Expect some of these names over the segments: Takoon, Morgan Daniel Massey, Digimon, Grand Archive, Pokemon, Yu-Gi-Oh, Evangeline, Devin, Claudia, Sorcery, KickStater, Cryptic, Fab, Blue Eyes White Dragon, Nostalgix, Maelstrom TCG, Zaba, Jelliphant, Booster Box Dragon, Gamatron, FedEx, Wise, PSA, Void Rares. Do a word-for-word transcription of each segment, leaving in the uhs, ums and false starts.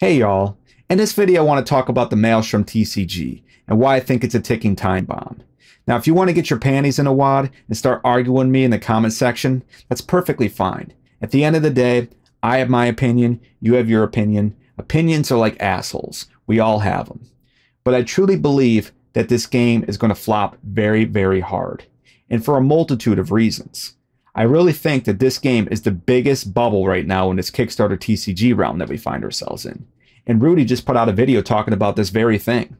Hey y'all, in this video I want to talk about the Maelstrom T C G and why I think it's a ticking time bomb. Now if you want to get your panties in a wad and start arguing with me in the comment section, that's perfectly fine. At the end of the day, I have my opinion, you have your opinion. Opinions are like assholes, we all have them. But I truly believe that this game is going to flop very, very hard, and for a multitude of reasons. I really think that this game is the biggest bubble right now in this Kickstarter T C G realm that we find ourselves in. And Rudy just put out a video talking about this very thing.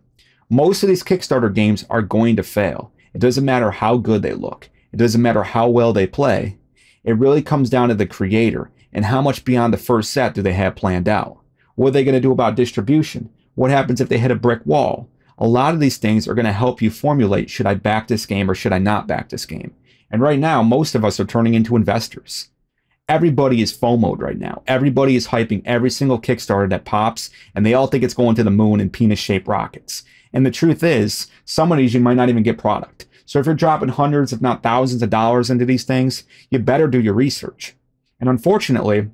Most of these Kickstarter games are going to fail. It doesn't matter how good they look. It doesn't matter how well they play. It really comes down to the creator and how much beyond the first set do they have planned out. What are they going to do about distribution? What happens if they hit a brick wall? A lot of these things are going to help you formulate, should I back this game or should I not back this game? And right now, most of us are turning into investors. Everybody is FOMO'd right now. Everybody is hyping every single Kickstarter that pops, and they all think it's going to the moon in penis-shaped rockets. And the truth is, some of these you might not even get product. So if you're dropping hundreds, if not thousands of dollars into these things, you better do your research. And unfortunately,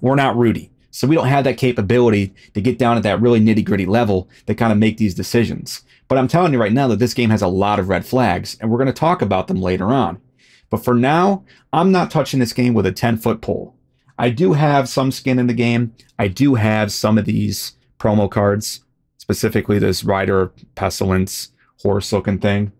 we're not Rudy. So we don't have that capability to get down at that really nitty-gritty level to kind of make these decisions. But I'm telling you right now that this game has a lot of red flags, and we're going to talk about them later on. But for now, I'm not touching this game with a ten-foot pole. I do have some skin in the game. I do have some of these promo cards, specifically this Rider Pestilence horse-looking thing.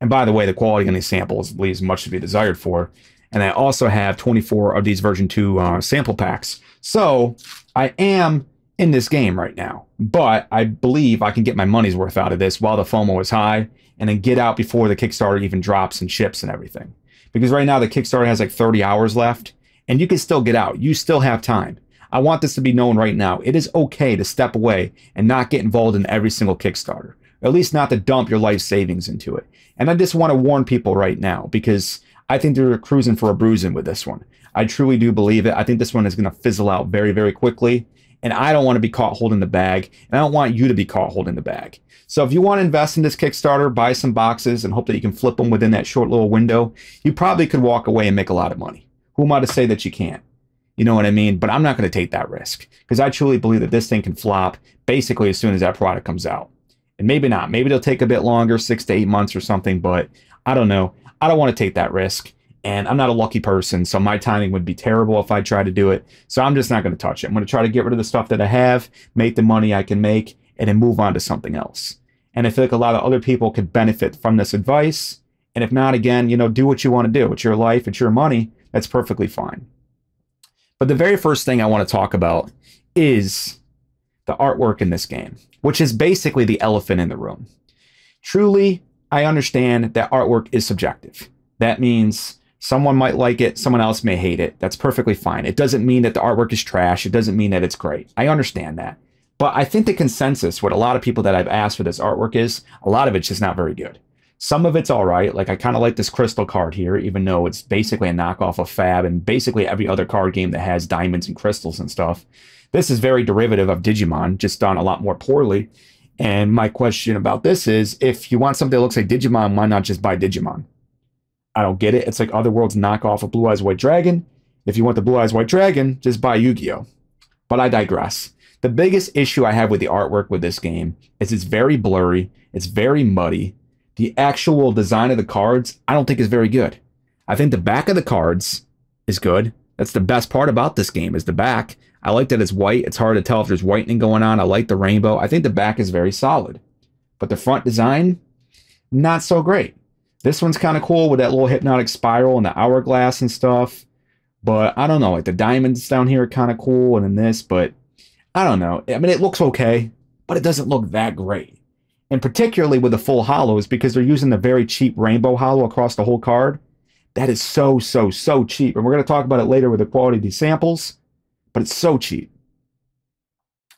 And by the way, the quality on these samples leaves much to be desired for. And I also have twenty-four of these version two uh, sample packs. So I am in this game right now, but I believe I can get my money's worth out of this while the FOMO is high and then get out before the Kickstarter even drops and ships and everything. Because right now the Kickstarter has like thirty hours left and you can still get out. You still have time. I want this to be known right now. It is okay to step away and not get involved in every single Kickstarter, or at least not to dump your life savings into it. And I just want to warn people right now because I think they're cruising for a bruising with this one. I truly do believe it. I think this one is going to fizzle out very, very quickly. And I don't want to be caught holding the bag. And I don't want you to be caught holding the bag. So if you want to invest in this Kickstarter, buy some boxes and hope that you can flip them within that short little window, you probably could walk away and make a lot of money. Who am I to say that you can't? You know what I mean? But I'm not going to take that risk because I truly believe that this thing can flop basically as soon as that product comes out. And maybe not. Maybe it'll take a bit longer, six to eight months or something. But I don't know. I don't want to take that risk, and I'm not a lucky person, so my timing would be terrible if I tried to do it, so I'm just not going to touch it. I'm going to try to get rid of the stuff that I have, make the money I can make, and then move on to something else. And I feel like a lot of other people could benefit from this advice, and if not, again, you know, do what you want to do. It's your life, it's your money, that's perfectly fine. But the very first thing I want to talk about is the artwork in this game, which is basically the elephant in the room. Truly, I understand that artwork is subjective. That means someone might like it, someone else may hate it. That's perfectly fine. It doesn't mean that the artwork is trash. It doesn't mean that it's great. I understand that. But I think the consensus, what a lot of people that I've asked for this artwork is, a lot of it's just not very good. Some of it's all right. Like I kind of like this crystal card here, even though it's basically a knockoff of Fab and basically every other card game that has diamonds and crystals and stuff. This is very derivative of Digimon, just done a lot more poorly. And my question about this is, if you want something that looks like Digimon, why not just buy Digimon? I don't get it. It's like Otherworld's knockoff of Blue Eyes White Dragon. If you want the Blue Eyes White Dragon, just buy Yu-Gi-Oh! But I digress. The biggest issue I have with the artwork with this game is it's very blurry. It's very muddy. The actual design of the cards, I don't think is very good. I think the back of the cards is good. That's the best part about this game is the back. I like that it's white. It's hard to tell if there's whitening going on. I like the rainbow. I think the back is very solid. But the front design, not so great. This one's kind of cool with that little hypnotic spiral and the hourglass and stuff. But I don't know. Like the diamonds down here are kind of cool and then this. But I don't know. I mean, it looks okay, but it doesn't look that great. And particularly with the full hollows because they're using the very cheap rainbow hollow across the whole card. That is so, so, so cheap. And we're going to talk about it later with the quality of these samples. But it's so cheap.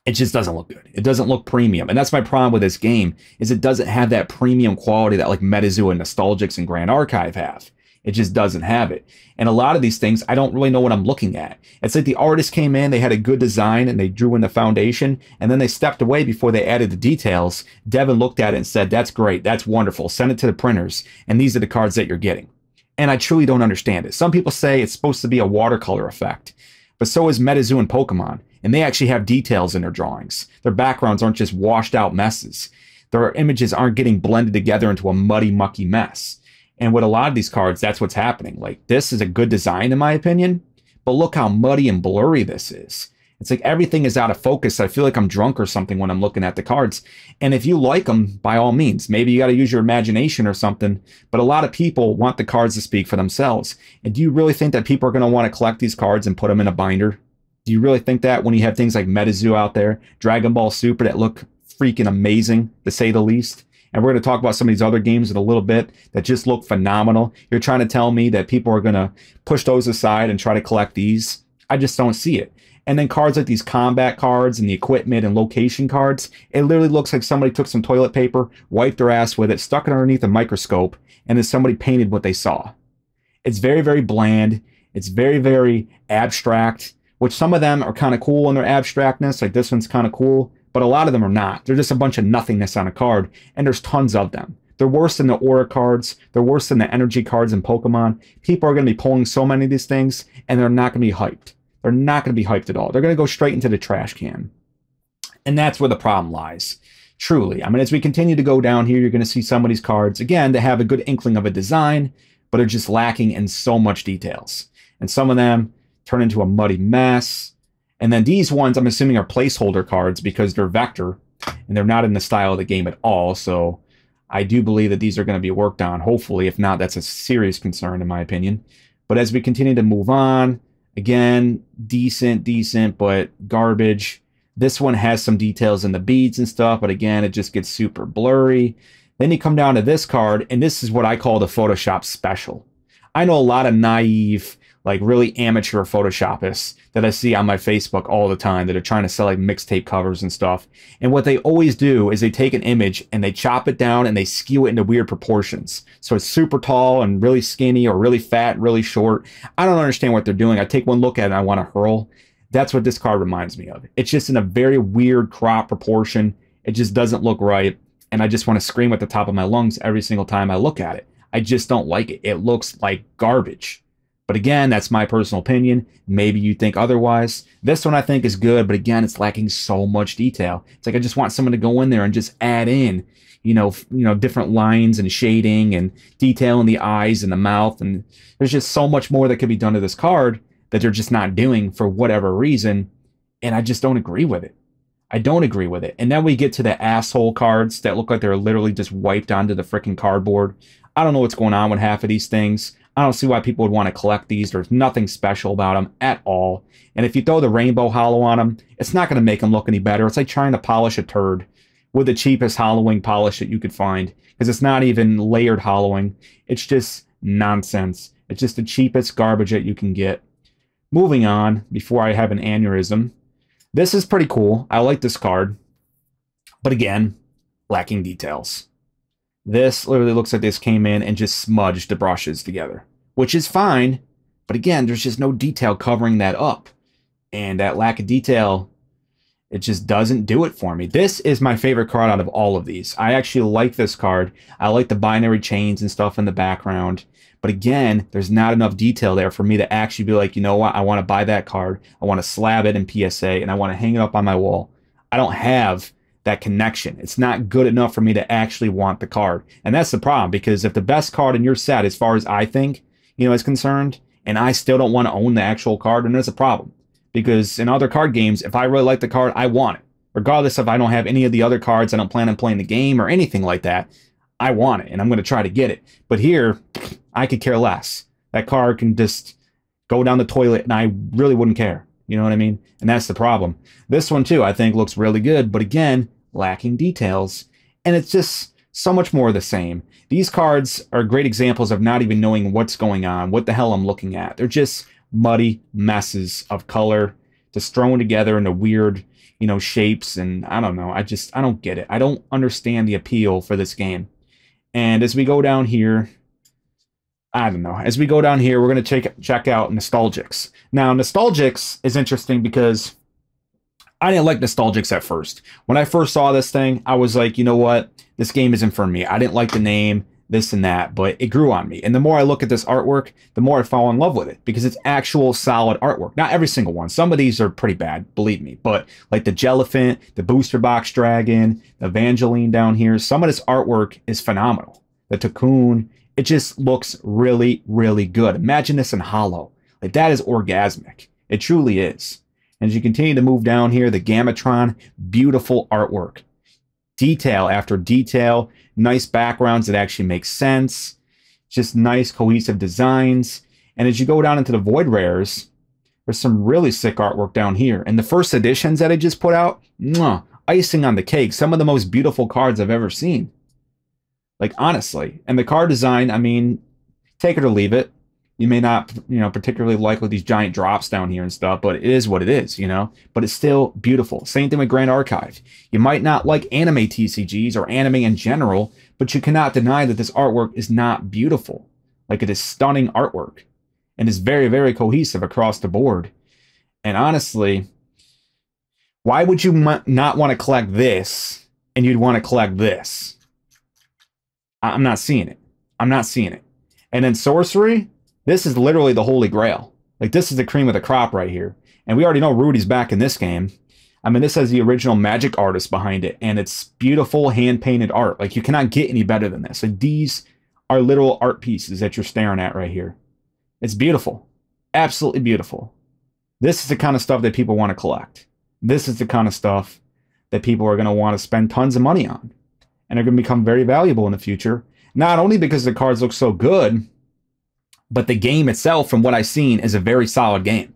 It just doesn't look good. It doesn't look premium. And that's my problem with this game, is it doesn't have that premium quality that like MetaZoo and Nostalgix and Grand Archive have. It just doesn't have it. And a lot of these things, I don't really know what I'm looking at. It's like the artist came in, they had a good design, and they drew in the foundation, and then they stepped away before they added the details. Devin looked at it and said, that's great, that's wonderful, send it to the printers, and these are the cards that you're getting. And I truly don't understand it. Some people say it's supposed to be a watercolor effect. But so is MetaZoo and Pokemon. and they actually have details in their drawings. Their backgrounds aren't just washed out messes. Their images aren't getting blended together into a muddy, mucky mess. And with a lot of these cards, that's what's happening. Like, this is a good design, in my opinion, but look how muddy and blurry this is. It's like everything is out of focus. I feel like I'm drunk or something when I'm looking at the cards. And if you like them, by all means, maybe you got to use your imagination or something. But a lot of people want the cards to speak for themselves. And do you really think that people are going to want to collect these cards and put them in a binder? Do you really think that when you have things like MetaZoo out there, Dragon Ball Super that look freaking amazing, to say the least? And we're going to talk about some of these other games in a little bit that just look phenomenal. You're trying to tell me that people are going to push those aside and try to collect these? I just don't see it. And then cards like these combat cards and the equipment and location cards, it literally looks like somebody took some toilet paper, wiped their ass with it, stuck it underneath a microscope, and then somebody painted what they saw. It's very, very bland. It's very, very abstract, which some of them are kind of cool in their abstractness. Like this one's kind of cool, but a lot of them are not. They're just a bunch of nothingness on a card, and there's tons of them. They're worse than the aura cards. They're worse than the energy cards in Pokemon. People are going to be pulling so many of these things, and they're not going to be hyped. They're not going to be hyped at all. They're going to go straight into the trash can. And that's where the problem lies, truly. I mean, as we continue to go down here, you're going to see some of these cards, again, they have a good inkling of a design, but are just lacking in so much details. And some of them turn into a muddy mess. And then these ones, I'm assuming, are placeholder cards because they're vector, and they're not in the style of the game at all. So I do believe that these are going to be worked on, hopefully. If not, that's a serious concern, in my opinion. But as we continue to move on, again, decent, decent, but garbage. This one has some details in the beads and stuff, but again, it just gets super blurry. Then you come down to this card, and this is what I call the Photoshop special. I know a lot of naive, like really amateur Photoshopists that I see on my Facebook all the time that are trying to sell like mixtape covers and stuff. And what they always do is they take an image and they chop it down and they skew it into weird proportions. So it's super tall and really skinny or really fat, really short. I don't understand what they're doing. I take one look at it and I want to hurl. That's what this card reminds me of. It's just in a very weird crop proportion. It just doesn't look right. And I just want to scream at the top of my lungs every single time I look at it. I just don't like it. It looks like garbage. But again, that's my personal opinion. Maybe you think otherwise. This one I think is good, but again, it's lacking so much detail. It's like I just want someone to go in there and just add in, you know, you know, different lines and shading and detail in the eyes and the mouth. And there's just so much more that could be done to this card that they're just not doing for whatever reason. And I just don't agree with it. I don't agree with it. And then we get to the asshole cards that look like they're literally just wiped onto the freaking cardboard. I don't know what's going on with half of these things. I don't see why people would want to collect these. There's nothing special about them at all. And if you throw the rainbow hollow on them, it's not going to make them look any better. It's like trying to polish a turd with the cheapest hollowing polish that you could find, because it's not even layered hollowing. It's just nonsense. It's just the cheapest garbage that you can get. Moving on, before I have an aneurysm, this is pretty cool. I like this card, but again, lacking details. This literally looks like this came in and just smudged the brushes together, which is fine. But again, there's just no detail covering that up. And that lack of detail, it just doesn't do it for me. This is my favorite card out of all of these. I actually like this card. I like the binary chains and stuff in the background. But again, there's not enough detail there for me to actually be like, you know what? I want to buy that card. I want to slab it in P S A and I want to hang it up on my wall. I don't have that connection. It's not good enough for me to actually want the card. And that's the problem, because if the best card in your set, as far as I think, you know, is concerned, and I still don't want to own the actual card, then there's a problem. Because in other card games, if I really like the card, I want it. Regardless if I don't have any of the other cards, I don't plan on playing the game or anything like that, I want it and I'm going to try to get it. But here, I could care less. That card can just go down the toilet and I really wouldn't care. You know what I mean? And that's the problem. This one too, I think looks really good, but again, lacking details. And it's just so much more of the same. These cards are great examples of not even knowing what's going on, what the hell I'm looking at. They're just muddy messes of color just thrown together into weird, you know, shapes. And I don't know. I just, I don't get it. I don't understand the appeal for this game. And as we go down here, I don't know. As we go down here, we're going to check, check out Nostalgix. Now, Nostalgix is interesting because I didn't like Nostalgix at first. When I first saw this thing, I was like, you know what? This game isn't for me. I didn't like the name. this and that, but it grew on me. And the more I look at this artwork, the more I fall in love with it, because it's actual solid artwork. Not every single one. Some of these are pretty bad, believe me. But like the Jelliphant, the Booster Box Dragon, the Evangeline down here, some of this artwork is phenomenal. The Takoon, it just looks really, really good. Imagine this in hollow. Like, that is orgasmic. It truly is. And as you continue to move down here, the Gamatron, beautiful artwork. Detail after detail, nice backgrounds that actually make sense, just nice cohesive designs. And as you go down into the Void Rares, there's some really sick artwork down here. And the first editions that I just put out, mwah, icing on the cake. Some of the most beautiful cards I've ever seen. Like, honestly. And the card design, I mean, take it or leave it. You may not, you know, particularly like with these giant drops down here and stuff, but it is what it is, you know. But it's still beautiful. Same thing with Grand Archive. You might not like anime T C Gs or anime in general, but you cannot deny that this artwork is not beautiful. Like, it is stunning artwork. And it's very, very cohesive across the board. And honestly, why would you not want to collect this and you'd want to collect this? I'm not seeing it. I'm not seeing it. And then Sorcery... this is literally the holy grail. Like, this is the cream of the crop right here. And we already know Rudy's back in this game. I mean, this has the original magic artist behind it, and it's beautiful hand-painted art. Like, you cannot get any better than this. Like, these are literal art pieces that you're staring at right here. It's beautiful. Absolutely beautiful. This is the kind of stuff that people want to collect. This is the kind of stuff that people are going to want to spend tons of money on. And they're going to become very valuable in the future. Not only because the cards look so good, but the game itself, from what I've seen, is a very solid game.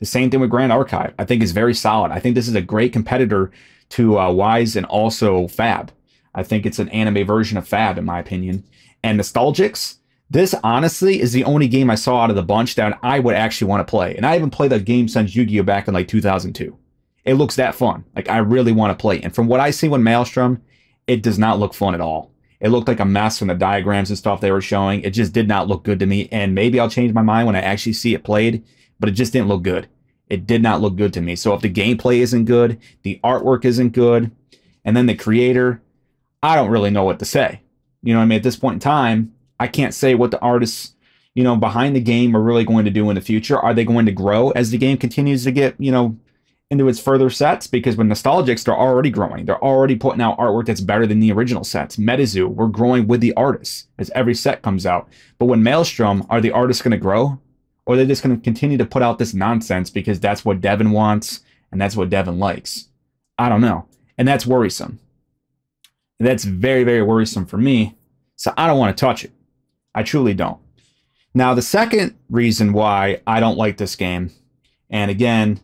The same thing with Grand Archive. I think is very solid. I think this is a great competitor to uh, Wise and also Fab. I think it's an anime version of Fab, in my opinion. And Nostalgix, this honestly is the only game I saw out of the bunch that I would actually want to play. And I haven't played a game since Yu-Gi-Oh! Back in like two thousand two. It looks that fun. Like, I really want to play. And from what I see with Maelstrom, it does not look fun at all. It looked like a mess from the diagrams and stuff they were showing. It just did not look good to me. And maybe I'll change my mind when I actually see it played, but it just didn't look good. It did not look good to me. So if the gameplay isn't good, the artwork isn't good, and then the creator, I don't really know what to say. You know what I mean? At this point in time, I can't say what the artists, you know, behind the game are really going to do in the future. Are they going to grow as the game continues to get, you know, into its further sets? Because with Nostalgix, they're already growing. They're already putting out artwork that's better than the original sets. MetaZoo, we're growing with the artists as every set comes out. But when Maelstrom, are the artists going to grow? Or are they just going to continue to put out this nonsense because that's what Devin wants and that's what Devin likes? I don't know. And that's worrisome. And that's very, very worrisome for me. So I don't want to touch it. I truly don't. Now, the second reason why I don't like this game, and again,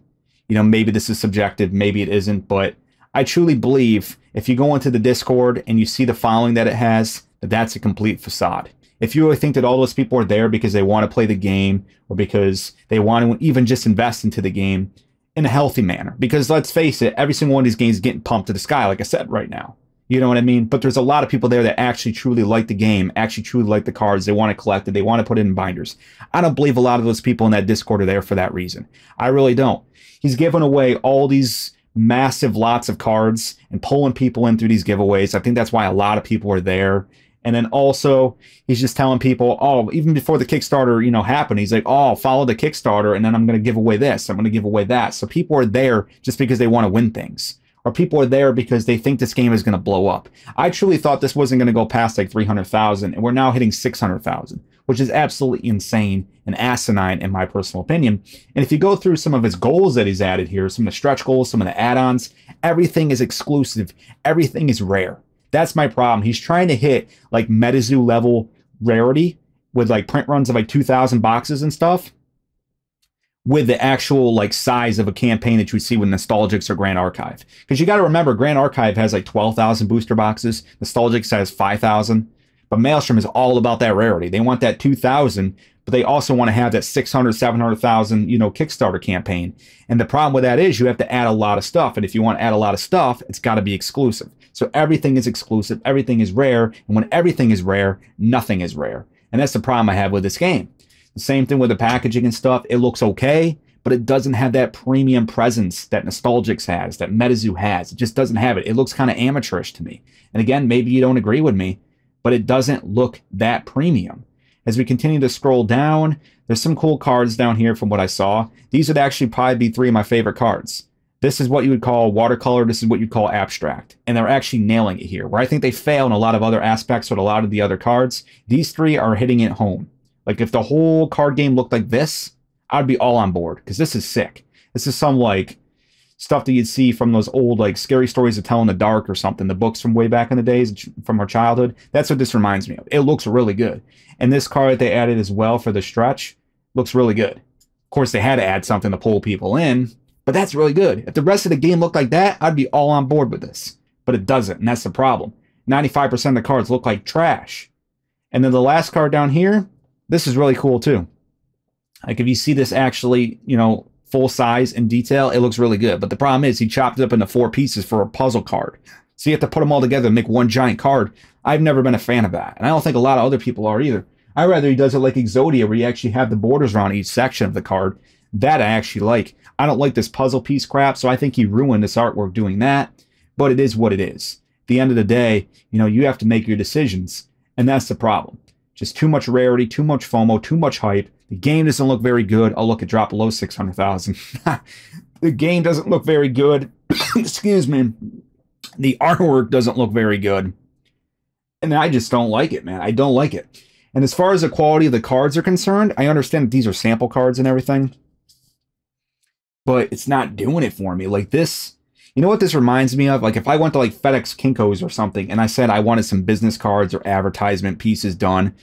you know, maybe this is subjective, maybe it isn't, but I truly believe if you go into the Discord and you see the following that it has, that that's a complete facade. If you really think that all those people are there because they want to play the game or because they want to even just invest into the game in a healthy manner, because let's face it, every single one of these games is getting pumped to the sky, like I said right now. You know what I mean? But there's a lot of people there that actually truly like the game, actually truly like the cards. They want to collect it. They want to put it in binders. I don't believe a lot of those people in that Discord are there for that reason. I really don't. He's giving away all these massive lots of cards and pulling people in through these giveaways. I think that's why a lot of people are there. And then also, he's just telling people, oh, even before the Kickstarter, you know, happened, he's like, oh, follow the Kickstarter, and then I'm going to give away this. I'm going to give away that. So people are there just because they want to win things. Or people are there because they think this game is going to blow up. I truly thought this wasn't going to go past like three hundred thousand, and we're now hitting six hundred thousand, which is absolutely insane and asinine in my personal opinion. And if you go through some of his goals that he's added here, some of the stretch goals, some of the add-ons, everything is exclusive. Everything is rare. That's my problem. He's trying to hit like MetaZoo level rarity with like print runs of like two thousand boxes and stuff, with the actual like size of a campaign that you would see with Nostalgix or Grand Archive. Because you got to remember, Grand Archive has like twelve thousand booster boxes. Nostalgix has five thousand. But Maelstrom is all about that rarity. They want that two thousand, but they also want to have that six hundred, seven hundred thousand, you know, Kickstarter campaign. And the problem with that is you have to add a lot of stuff. And if you want to add a lot of stuff, it's got to be exclusive. So everything is exclusive. Everything is rare. And when everything is rare, nothing is rare. And that's the problem I have with this game. The same thing with the packaging and stuff. It looks okay, but it doesn't have that premium presence that Nostalgix has, that MetaZoo has. It just doesn't have it. It looks kind of amateurish to me. And again, maybe you don't agree with me, but it doesn't look that premium. As we continue to scroll down, there's some cool cards down here from what I saw. These would actually probably be three of my favorite cards. This is what you would call watercolor. This is what you'd call abstract. And they're actually nailing it here, where I think they fail in a lot of other aspects with a lot of the other cards. These three are hitting it home. Like if the whole card game looked like this, I'd be all on board, because this is sick. This is some like stuff that you'd see from those old like Scary Stories to Tell in the Dark or something, the books from way back in the days from our childhood. That's what this reminds me of. It looks really good. And this card that they added as well for the stretch looks really good. Of course, they had to add something to pull people in, but that's really good. If the rest of the game looked like that, I'd be all on board with this, but it doesn't, and that's the problem. ninety-five percent of the cards look like trash. And then the last card down here, this is really cool too. Like if you see this actually, you know, full size in detail, it looks really good. But the problem is he chopped it up into four pieces for a puzzle card. So you have to put them all together and make one giant card. I've never been a fan of that. And I don't think a lot of other people are either. I'd rather he does it like Exodia, where you actually have the borders around each section of the card. That I actually like. I don't like this puzzle piece crap, so I think he ruined this artwork doing that. But it is what it is. At the end of the day, you know, you have to make your decisions. And that's the problem. Just too much rarity, too much FOMO, too much hype. The game doesn't look very good. Oh, look, it dropped below six hundred thousand. The game doesn't look very good. Excuse me. The artwork doesn't look very good. And I just don't like it, man. I don't like it. And as far as the quality of the cards are concerned, I understand that these are sample cards and everything. But it's not doing it for me. Like this, you know what this reminds me of? Like if I went to like FedEx Kinko's or something and I said I wanted some business cards or advertisement pieces done,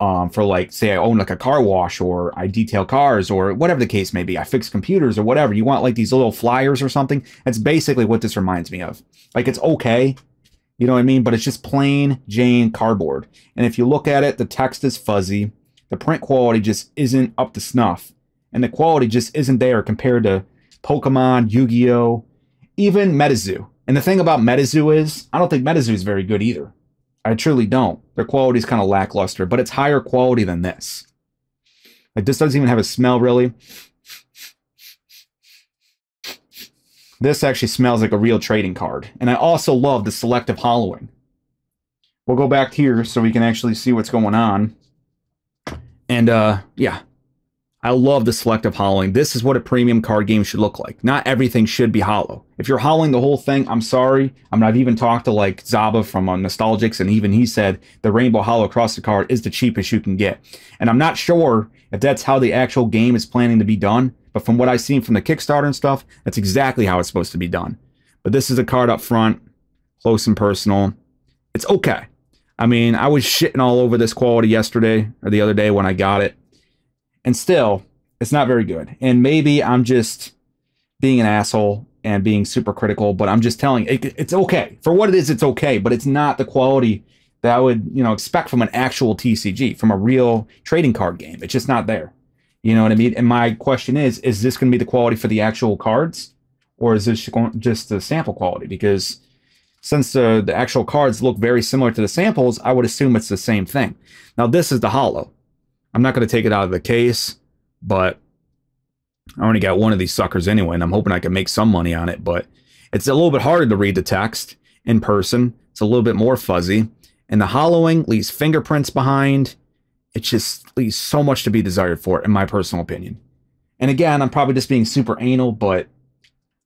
Um, for like, say I own like a car wash, or I detail cars, or whatever the case may be, I fix computers or whatever. You want like these little flyers or something. That's basically what this reminds me of. Like it's okay, you know what I mean? But it's just plain Jane cardboard. And if you look at it, the text is fuzzy. The print quality just isn't up to snuff. And the quality just isn't there compared to Pokemon, Yu-Gi-Oh, even MetaZoo. And the thing about MetaZoo is, I don't think MetaZoo is very good either. I truly don't. Their quality is kind of lackluster, but it's higher quality than this. Like this doesn't even have a smell, really. This actually smells like a real trading card. And I also love the selective hollowing. We'll go back here so we can actually see what's going on. And uh, yeah, I love the selective hollowing. This is what a premium card game should look like. Not everything should be hollow. If you're hollowing the whole thing, I'm sorry. I mean, I've even talked to like Zaba from uh, Nostalgix, and even he said the rainbow hollow across the card is the cheapest you can get. And I'm not sure if that's how the actual game is planning to be done, but from what I've seen from the Kickstarter and stuff, that's exactly how it's supposed to be done. But this is a card up front, close and personal. It's okay. I mean, I was shitting all over this quality yesterday or the other day when I got it. And still, it's not very good. And maybe I'm just being an asshole and being super critical, but I'm just telling you, it, it's okay. For what it is, it's okay, but it's not the quality that I would, you know, expect from an actual T C G, from a real trading card game. It's just not there. You know what I mean? And my question is, is this going to be the quality for the actual cards? Or is this just the sample quality? Because since uh, the actual cards look very similar to the samples, I would assume it's the same thing. Now, this is the hollow. I'm not going to take it out of the case, but I only got one of these suckers anyway, and I'm hoping I can make some money on it. But it's a little bit harder to read the text in person. It's a little bit more fuzzy. And the hollowing leaves fingerprints behind. It just leaves so much to be desired for it, in my personal opinion. And again, I'm probably just being super anal, but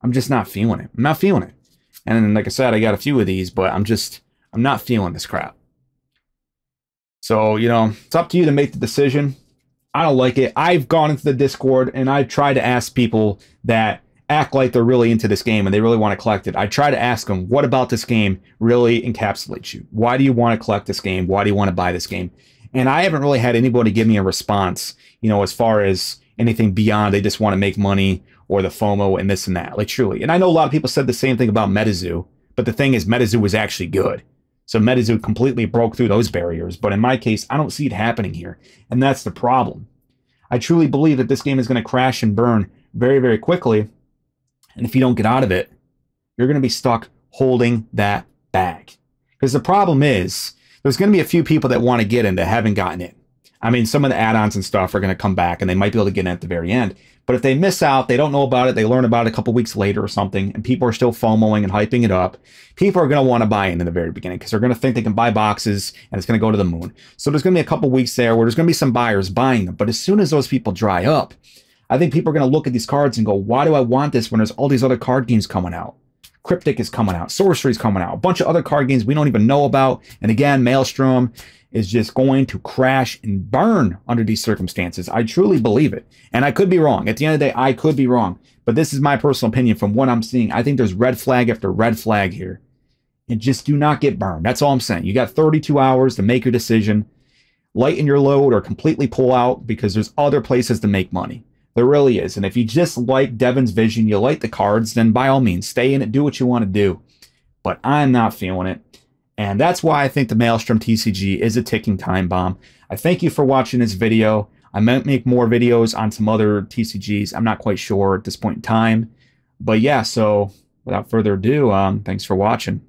I'm just not feeling it. I'm not feeling it. And then, like I said, I got a few of these, but I'm just, I'm not feeling this crap. So, you know, it's up to you to make the decision. I don't like it. I've gone into the Discord and I've tried to ask people that act like they're really into this game and they really want to collect it. I try to ask them, what about this game really encapsulates you? Why do you want to collect this game? Why do you want to buy this game? And I haven't really had anybody give me a response, you know, as far as anything beyond they just want to make money or the FOMO and this and that. Like, truly. And I know a lot of people said the same thing about MetaZoo, but the thing is, MetaZoo was actually good. So MetaZoo completely broke through those barriers. But in my case, I don't see it happening here. And that's the problem. I truly believe that this game is going to crash and burn very, very quickly. And if you don't get out of it, you're going to be stuck holding that bag. Because the problem is, there's going to be a few people that want to get in that haven't gotten in. I mean, some of the add-ons and stuff are going to come back, and they might be able to get in at the very end. But if they miss out, they don't know about it, they learn about it a couple weeks later or something, and people are still FOMOing and hyping it up, people are going to want to buy in in the very beginning because they're going to think they can buy boxes, and it's going to go to the moon. So there's going to be a couple weeks there where there's going to be some buyers buying them. But as soon as those people dry up, I think people are going to look at these cards and go, why do I want this when there's all these other card games coming out? Cryptic is coming out, Sorcery is coming out, a bunch of other card games we don't even know about. And again, Maelstrom is just going to crash and burn under these circumstances. I truly believe it. And I could be wrong. At the end of the day, I could be wrong. But this is my personal opinion from what I'm seeing. I think there's red flag after red flag here. And just do not get burned. That's all I'm saying. You got thirty-two hours to make your decision. Lighten your load or completely pull out because there's other places to make money. There really is. And if you just like Devin's vision, you like the cards, then by all means, stay in it, do what you want to do. But I'm not feeling it. And that's why I think the Maelstrom T C G is a ticking time bomb. I thank you for watching this video. I might make more videos on some other T C Gs. I'm not quite sure at this point in time. But yeah, so without further ado, um, thanks for watching.